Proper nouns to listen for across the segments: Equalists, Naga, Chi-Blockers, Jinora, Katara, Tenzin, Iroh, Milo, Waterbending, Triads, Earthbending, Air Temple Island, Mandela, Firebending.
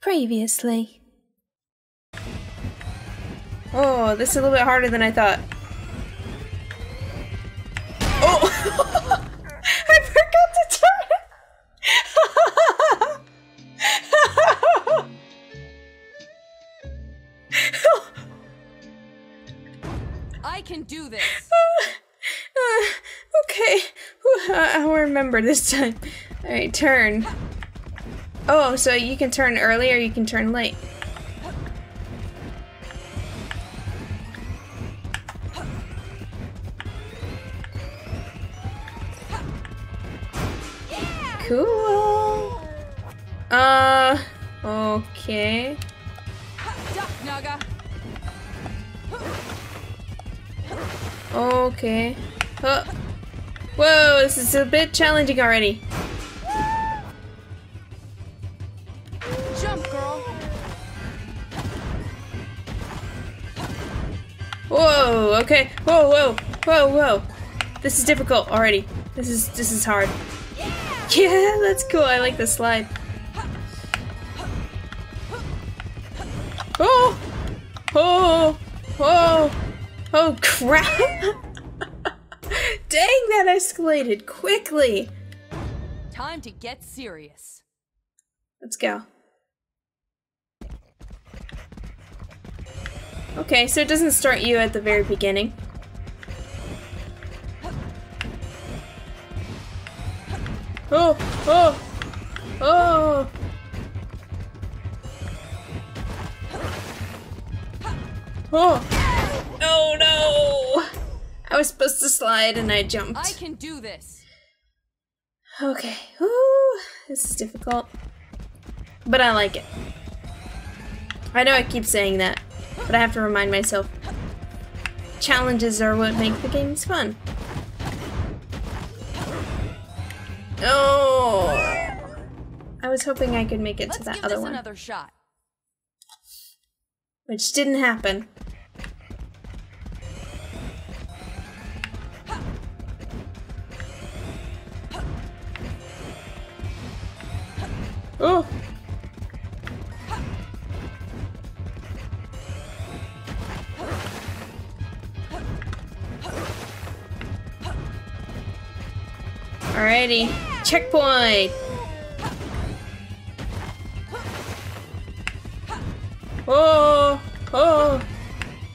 previously. Oh, this is a little bit harder than I thought. Oh! I forgot to turn it! I can do this! Okay. I'll remember this time. Alright, turn. Oh, so you can turn early or you can turn late. Cool. Okay. Okay. Whoa, this is a bit challenging already. Jump, girl. Whoa, okay. Whoa, whoa, whoa, whoa. This is difficult already. This is hard. Yeah, that's cool. I like the slide. Oh! Oh! Oh! Oh, crap! Dang, that escalated quickly! Time to get serious. Let's go. Okay, so it doesn't start you at the very beginning. Oh! Oh! Oh! Oh! Oh no! I was supposed to slide and I jumped. I can do this. Okay. Ooh, this is difficult. But I like it. I know I keep saying that, but I have to remind myself. Challenges are what make the games fun. Oh! I was hoping I could make it to that other one. Another shot. Which didn't happen. Oh! Alrighty. Checkpoint! Oh! Oh!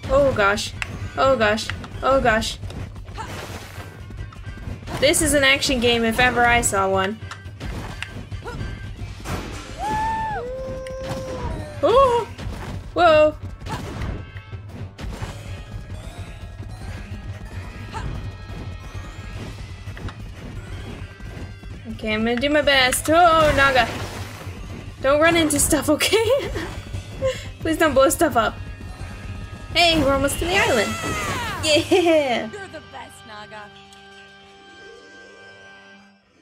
Oh gosh. Oh gosh. Oh gosh. This is an action game if ever I saw one. Oh! Whoa! Okay, I'm gonna do my best. Oh, Naga! Don't run into stuff, okay? Please don't blow stuff up. Hey, we're almost to the island! Yeah! You're the best, Naga.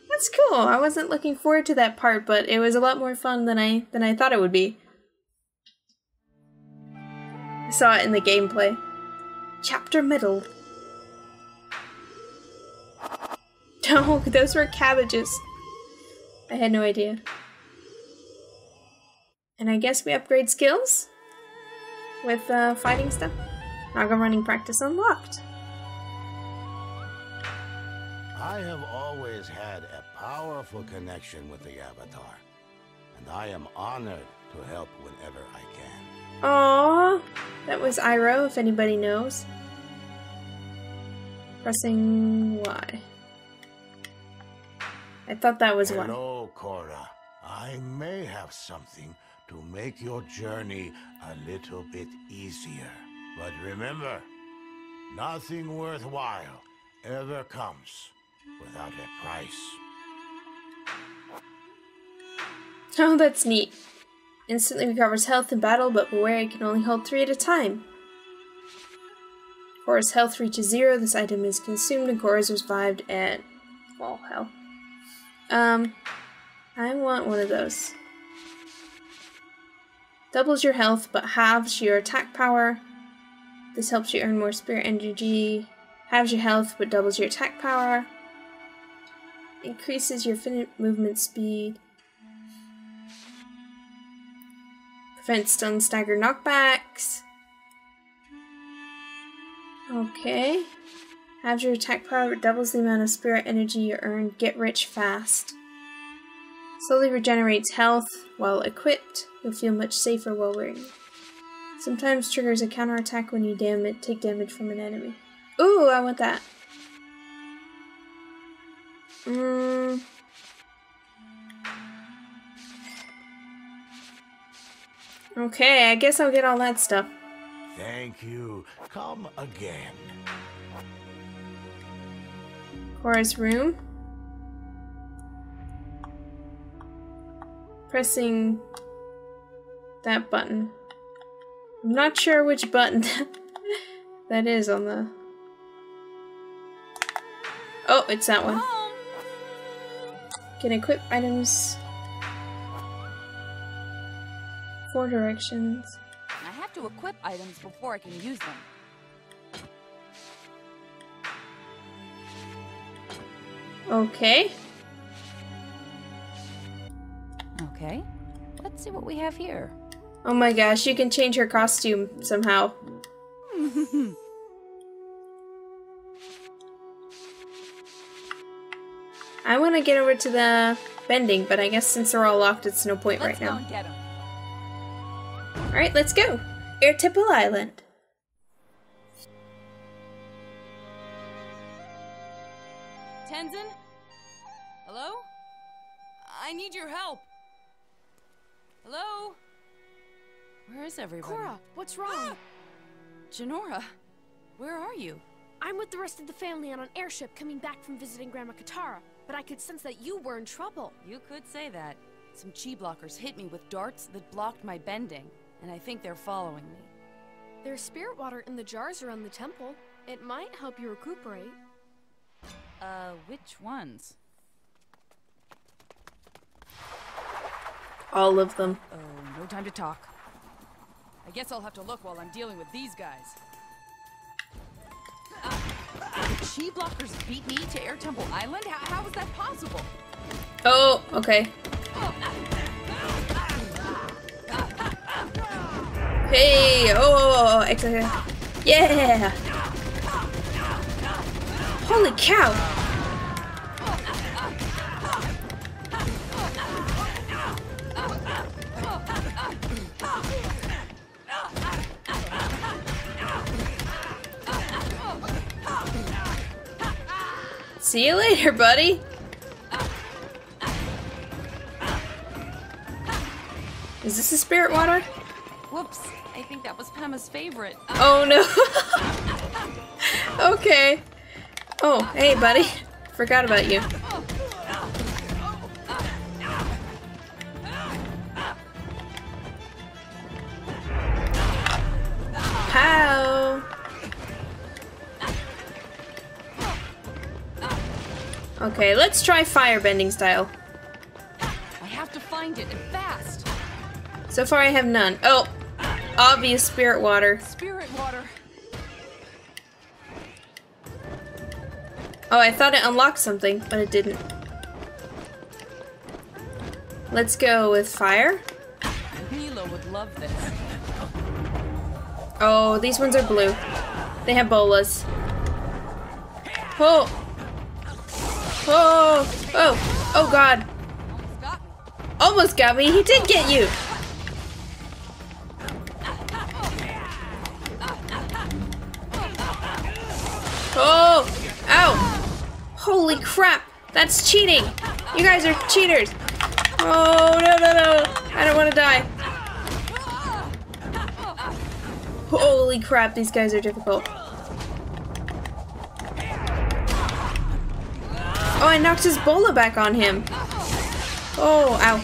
That's cool. I wasn't looking forward to that part, but it was a lot more fun than I thought it would be. Saw it in the gameplay. Chapter middle. No, those were cabbages. I had no idea. And I guess we upgrade skills with fighting stuff. Naga running practice unlocked. I have always had a powerful connection with the Avatar, and I am honored to help whenever I can. Aww, that was Iroh, if anybody knows. Pressing Y. I thought that was Y. Hello, Korra. I may have something to make your journey a little bit easier. But remember, nothing worthwhile ever comes without a price. Oh, that's neat. Instantly recovers health in battle, but beware it can only hold 3 at a time. Korra's health reaches 0, this item is consumed, and Korra's revived at... well, hell. I want one of those. Doubles your health, but halves your attack power. This helps you earn more spirit energy. Halves your health, but doubles your attack power. Increases your movement speed. Prevents stun stagger knockbacks. Okay. After attack power, doubles the amount of spirit energy you earn. Get rich fast. Slowly regenerates health. While equipped, you'll feel much safer while wearing. Sometimes triggers a counterattack when you take damage from an enemy. Ooh, I want that. Okay, I guess I'll get all that stuff. Thank you. Come again. Cora's room. Pressing that button. I'm not sure which button that is on the... Oh, it's that one. Can equip items. Four directions. I have to equip items before I can use them. Okay. Okay. Let's see what we have here. Oh my gosh, you can change her costume somehow. I want to get over to the bending, but I guess since they're all locked, it's no point right now. Let's go and get them. Alright, let's go! Air Temple Island! Tenzin? Hello? I need your help! Hello? Where is everybody? Korra, what's wrong? Jinora, where are you? I'm with the rest of the family on an airship coming back from visiting Grandma Katara, but I could sense that you were in trouble. You could say that. Some Chi-Blockers hit me with darts that blocked my bending. And I think they're following me. There's spirit water in the jars around the temple. It might help you recuperate. Which ones? All of them. Oh, no time to talk. I guess I'll have to look while I'm dealing with these guys. Chi-Blockers beat me to Air Temple Island? How is that possible? Oh, okay. Hey! Oh! Excellent! Yeah! Holy cow! See you later, buddy! Is this a spirit water? Whoops. I think that was Pema's favorite. Oh no! Okay. Oh, hey buddy. Forgot about you. Pow! Okay, let's try firebending style. I have to find it and fast. So far I have none. Oh! Obvious spirit water. Spirit water. Oh, I thought it unlocked something, but it didn't. Let's go with fire. Milo would love this. Oh, these ones are blue. They have bolas. Oh. Oh. Oh. Oh God. Almost got me. He did get you. Oh! Ow! Holy crap! That's cheating! You guys are cheaters! Oh, no, no, no! I don't want to die! Holy crap, these guys are difficult. Oh, I knocked his bola back on him! Oh, ow.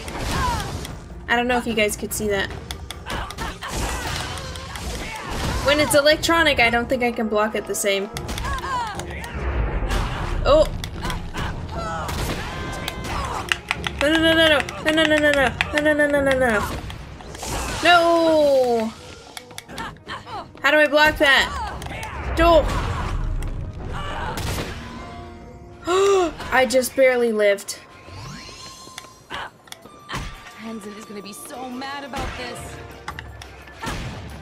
I don't know if you guys could see that. When it's electronic, I don't think I can block it the same. Oh! No no no no no no no no no no no no no no. No! How do I block that? No! I just barely lived. Tenzin is gonna be so mad about this.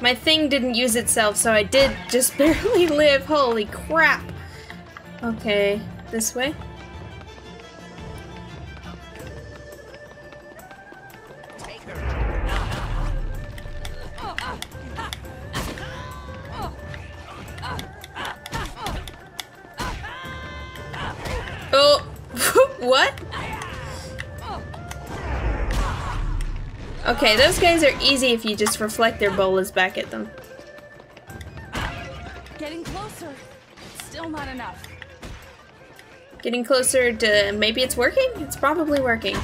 My thing didn't use itself, so I did just barely live. Holy crap. Okay, this way. Oh, what? Okay, those guys are easy if you just reflect their bolas back at them. Getting closer, still not enough. Getting closer to maybe it's working? It's probably working.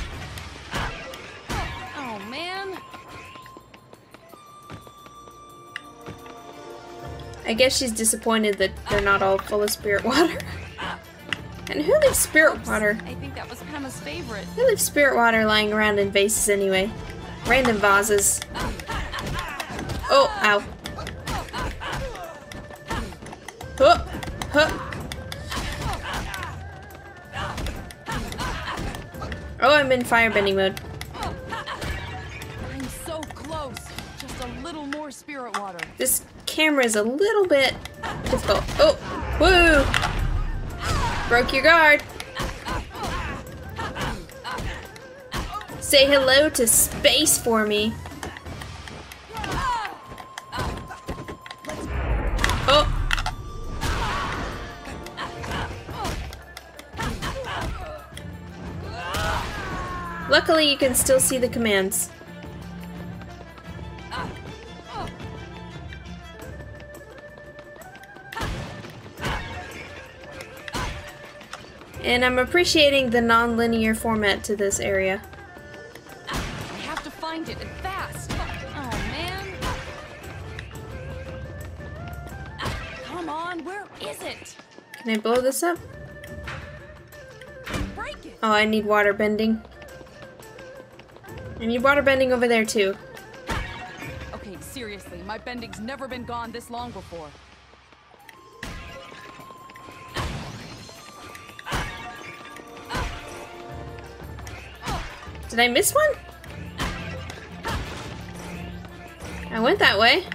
Oh man. I guess she's disappointed that they're not all full of spirit water. And who leaves spirit water? I think that was Pema's favorite. Who leaves spirit water lying around in vases anyway? Random vases. Oh, ow. Huh, huh. Oh, I'm in firebending mode. I'm so close. Just a little more spirit water. This camera is a little bit difficult. Oh, woo! Broke your guard. Say hello to space for me. Oh. Luckily, you can still see the commands. And I'm appreciating the non-linear format to this area. It fast. Oh man. Come on, where is it? Can I blow this up? Break it. Oh, I need water bending. I need water bending over there too. Okay, seriously, my bending's never been gone this long before. Did I miss one? I went that way.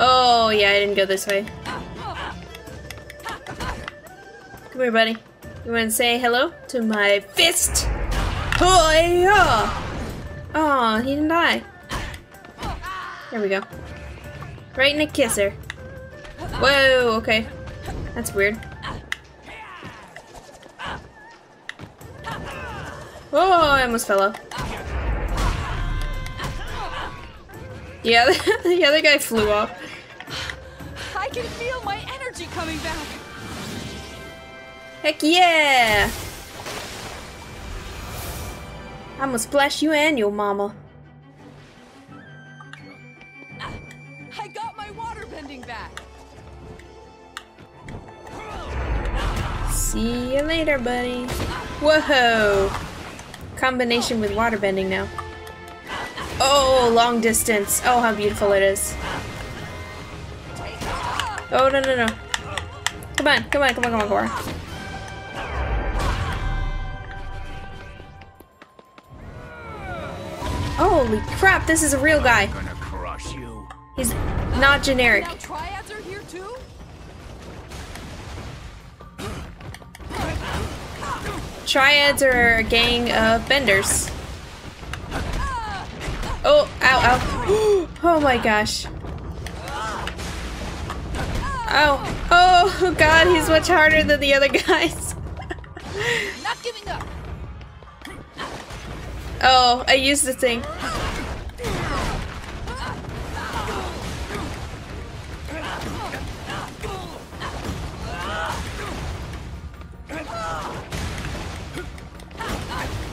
Oh, yeah, I didn't go this way. Come here, buddy. You want to say hello to my fist? Oh, yeah. Oh, he didn't die. There we go. Right in a kisser. Whoa, okay. That's weird. Oh, I almost fell off. Yeah, the other guy flew off. I can feel my energy coming back. Heck yeah! I'm gonna splash you and your mama. I got my water bending back. See you later, buddy. Whoa! Combination with water bending now. Oh, long distance. Oh, how beautiful it is. Oh, no, no, no. Come on, come on, come on, come on, come on. Holy crap, this is a real guy. He's not generic. Now triads are here too? Triads are a gang of benders. Oh, ow, ow. Oh my gosh. Ow. Oh god, he's much harder than the other guys. Not giving up. Oh, I used the thing.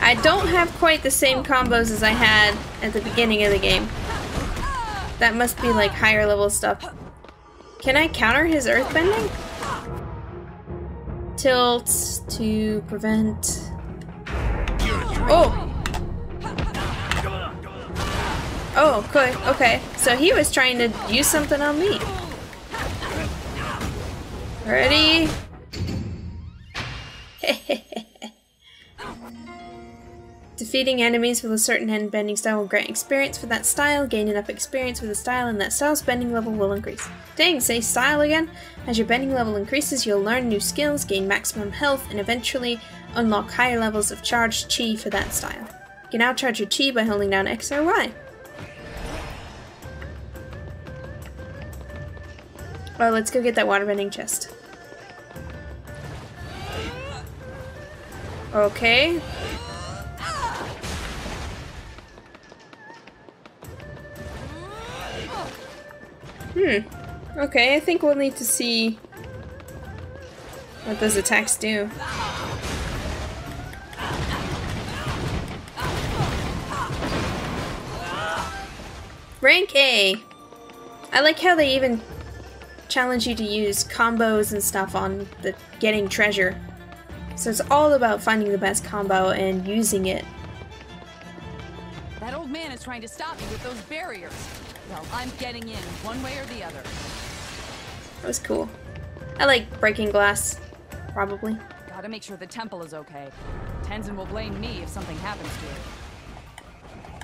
I don't have quite the same combos as I had at the beginning of the game. That must be like higher level stuff. Can I counter his earthbending? Tilt to prevent. Oh! Oh, okay, okay. So he was trying to use something on me. Ready? Defeating enemies with a certain hand-bending style will grant experience for that style, gain enough experience with a style, and that style's bending level will increase. Dang, say style again? As your bending level increases, you'll learn new skills, gain maximum health, and eventually unlock higher levels of charged chi for that style. You can now charge your chi by holding down X or Y. Well, let's go get that waterbending chest. Okay. Okay, I think we'll need to see what those attacks do. Rank A! I like how they even challenge you to use combos and stuff on the getting treasure. So it's all about finding the best combo and using it. That old man is trying to stop me with those barriers. Well, I'm getting in one way or the other. That was cool. I like breaking glass, probably. Gotta make sure the temple is okay. Tenzin will blame me if something happens to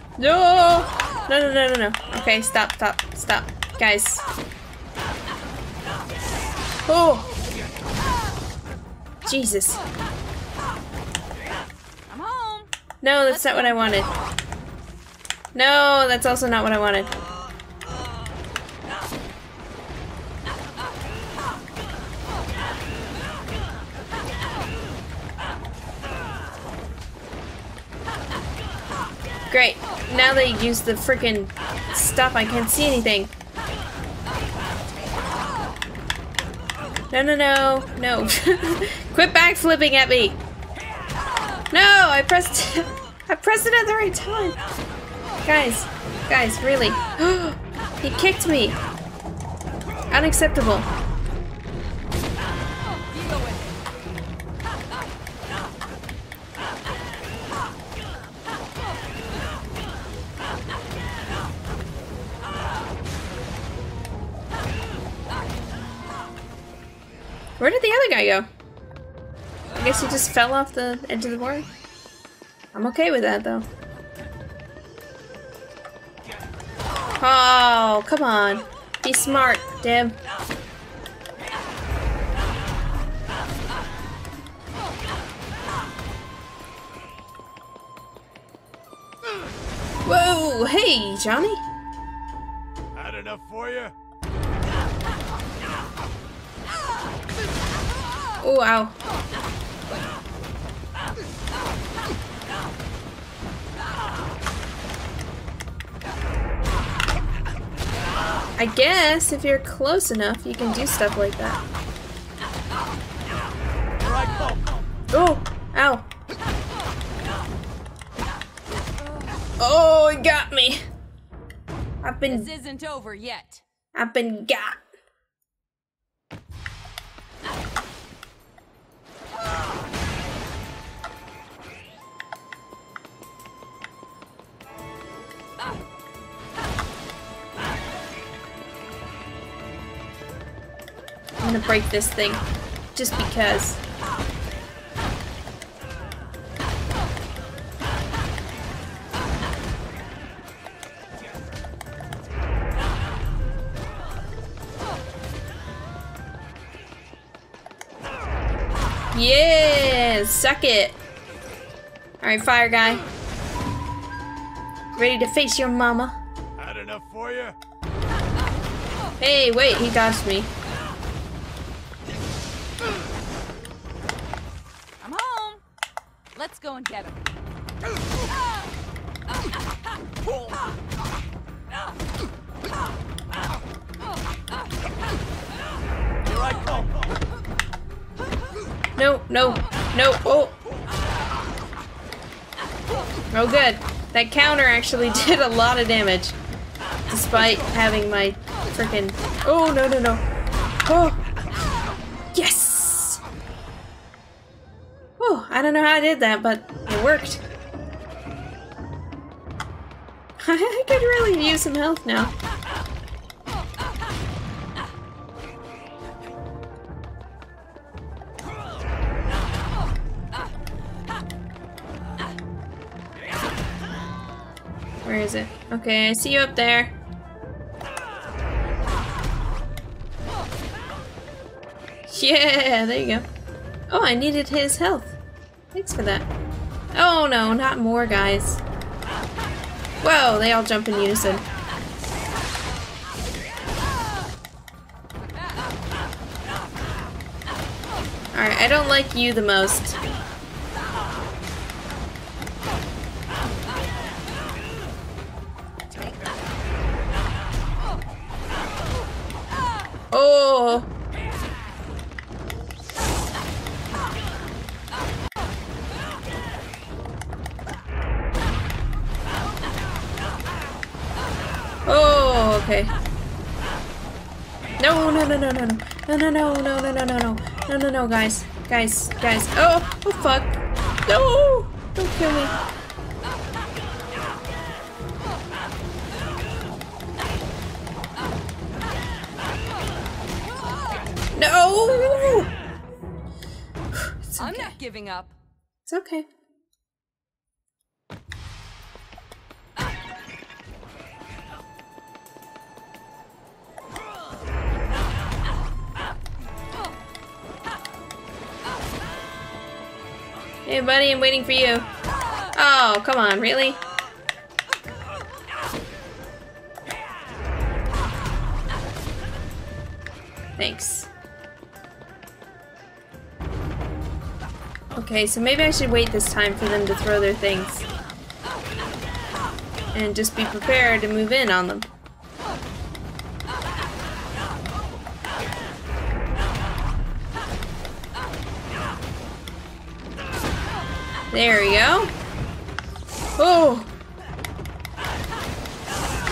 it. No! No. Okay, stop. Guys. Oh! Jesus. I'm home. No, that's not what I wanted. No, that's also not what I wanted. Great. Now they use the frickin' stuff, I can't see anything. No. Quit backflipping at me. No, I pressed it at the right time. Guys, really. He kicked me. Unacceptable. Where did the other guy go? I guess he just fell off the edge of the board. I'm okay with that, though. Oh, come on. Be smart, Deb. Whoa! Hey, Johnny! Had enough for you? Oh, ow. I guess if you're close enough, you can do stuff like that. Oh, ow. Oh, it got me. This isn't over yet. I've been got. I'm gonna break this thing, just because. Yeah, suck it. Alright, fire guy. Ready to face your mama. Had enough for you? Hey, wait, he dodged me. Let's go and get him. No. Oh. Oh, good. That counter actually did a lot of damage. Despite having my freaking. Oh, no. Oh. Yes! I don't know how I did that, but it worked. I could really use some health now. is it? Okay, I see you up there. Yeah, there you go. Oh, I needed his health. Thanks for that. Oh no, not more guys. Whoa, they all jump in unison. Alright, I don't like you the most. Oh! Oh, okay. No, no, no, no, no, no, no, no, no, no, no, no, no, no, no, no, guys, guys, guys. Oh, oh, fuck. No, don't kill me. No. I'm not giving up. It's okay. Hey buddy, I'm waiting for you. Oh, come on, really? Thanks. Okay, so maybe I should wait this time for them to throw their things. And just be prepared to move in on them. There we go. Oh!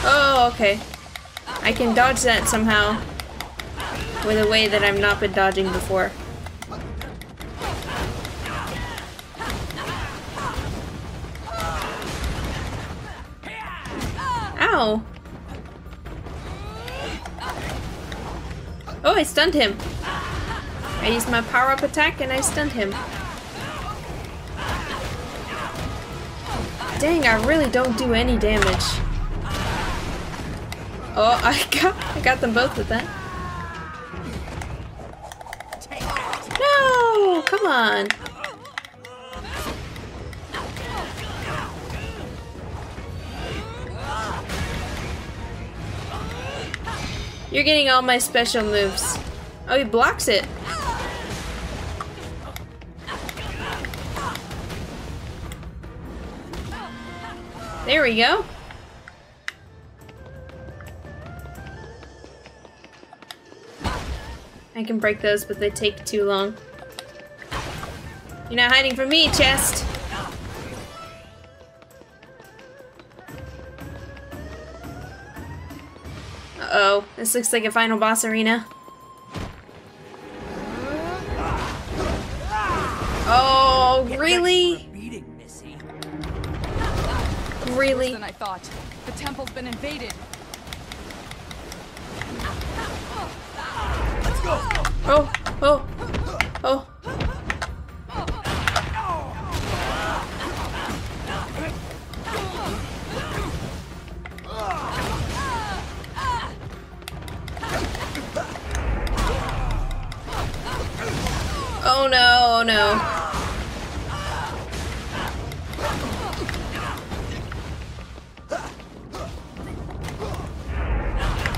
Oh, okay. I can dodge that somehow. With a way that I've not been dodging before. Ow! Oh, I stunned him! I used my power-up attack and I stunned him. Dang, I really don't do any damage. Oh, I got them both with that. No! Come on! You're getting all my special moves. Oh, he blocks it. There we go. I can break those, but they take too long. You're not hiding from me, chest! Uh-oh. This looks like a final boss arena. Oh, really? Really? Than I thought. The temple's been invaded. Let's go. Oh, oh, oh. Oh no, oh no.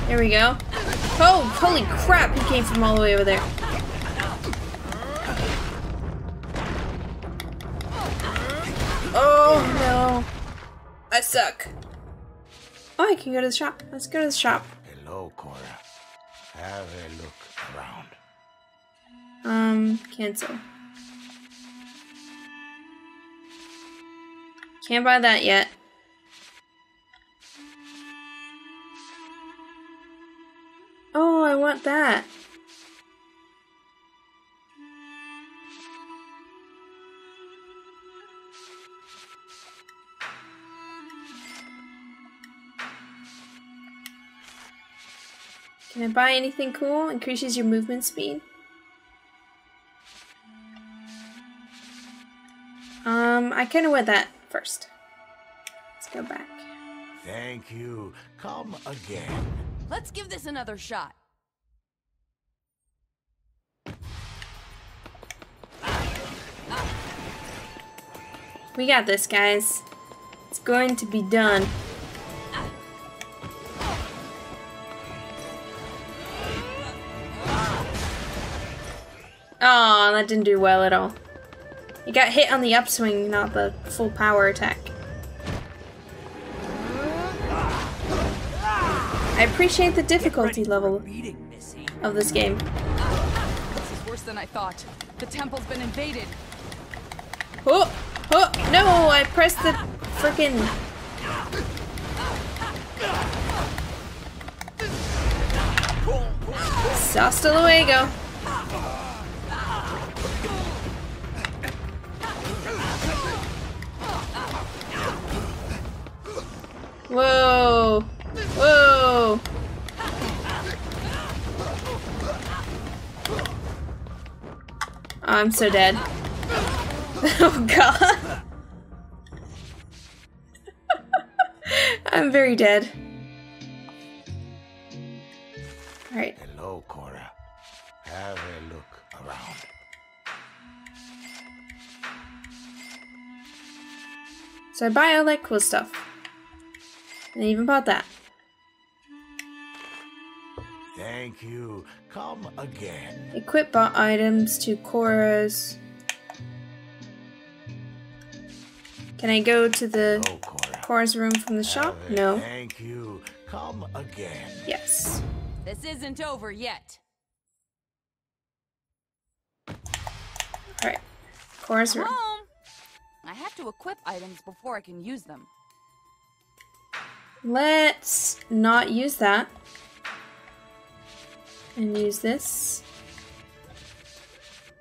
There we go. Oh, holy crap, he came from all the way over there. Oh no. I suck. Oh, I can go to the shop. Let's go to the shop. Hello, Korra. Have a look around. Cancel. Can't buy that yet. Oh, I want that. Can I buy anything cool? Increases your movement speed? I kind of want that first. Let's go back. Thank you. Come again. Let's give this another shot. We got this, guys. It's going to be done. Oh, that didn't do well at all. It got hit on the upswing, not the full power attack. I appreciate the difficulty level of this game. This is worse than I thought. The temple's been invaded. Oh! Oh! No! I pressed the frickin'... Hasta luego! Whoa! Whoa! Oh, I'm so dead. Oh god. I'm very dead. Alright. Hello, Korra. Have a look around. So I buy all that cool stuff. And I even bought that. Thank you. Come again. Equip bought items to Korra's. Can I go to the Korra's room from the shop? No. Thank you. Come again. Yes. This isn't over yet. All right. Korra's room. I have to equip items before I can use them. Let's not use that. And use this.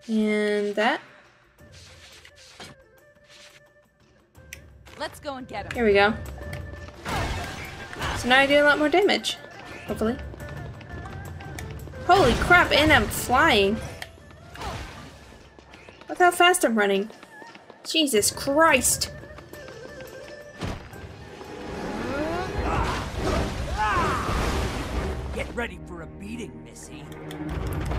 And that. Let's go and get him. Here we go. So now I do a lot more damage. Hopefully. Holy crap, and I'm flying. Look how fast I'm running. Jesus Christ. Get ready for a beating, Missy.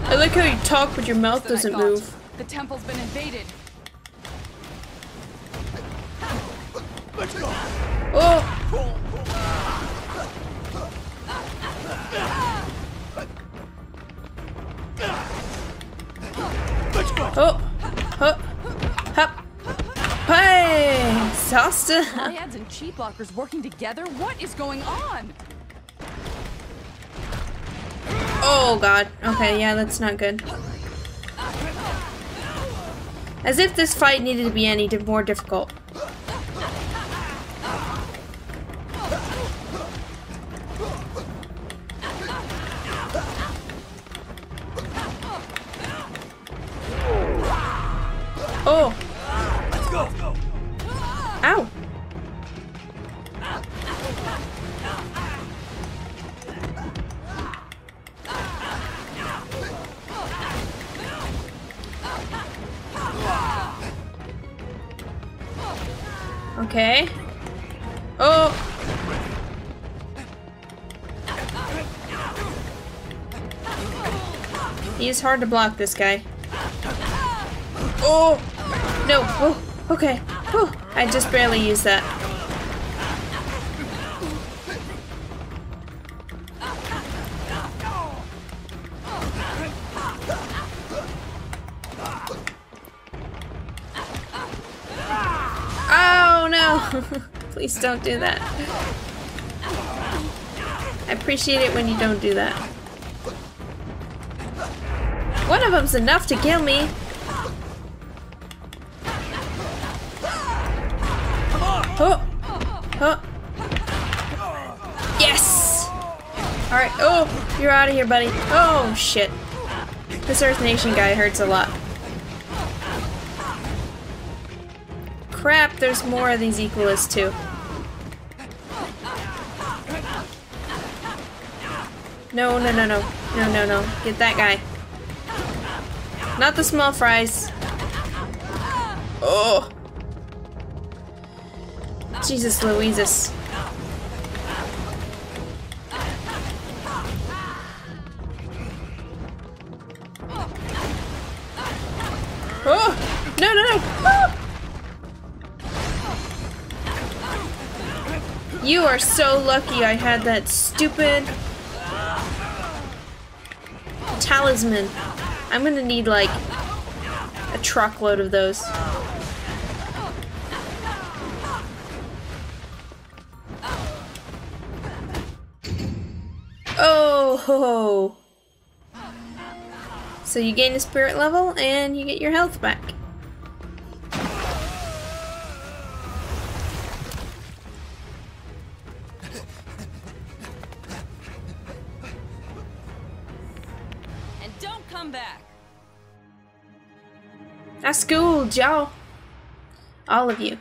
I like how you talk but your mouth doesn't move. The temple's been invaded. Oh. Oh. Hop. Hop. Hey, Sasta. Triads and Chi-Blockers working together? What is going on? Oh god. Okay, yeah, that's not good. As if this fight needed to be any more difficult. Oh! Let's go! Ow! Okay. Oh! He's hard to block, this guy. Oh! No, oh, okay. Oh, I just barely used that. Oh no! Please don't do that. I appreciate it when you don't do that. One of them's enough to kill me. Oh! Oh! Yes! Alright, oh! You're out of here, buddy. Oh, shit. This Earth Nation guy hurts a lot. Crap, there's more of these Equalists, too. No, no, no, no. No, no, no. Get that guy. Not the small fries. Oh! Jesus Louises. You are so lucky I had that stupid talisman. I'm gonna need like a truckload of those. Oh! So you gain a spirit level and you get your health back. And don't come back. That's cool, y'all. All of you.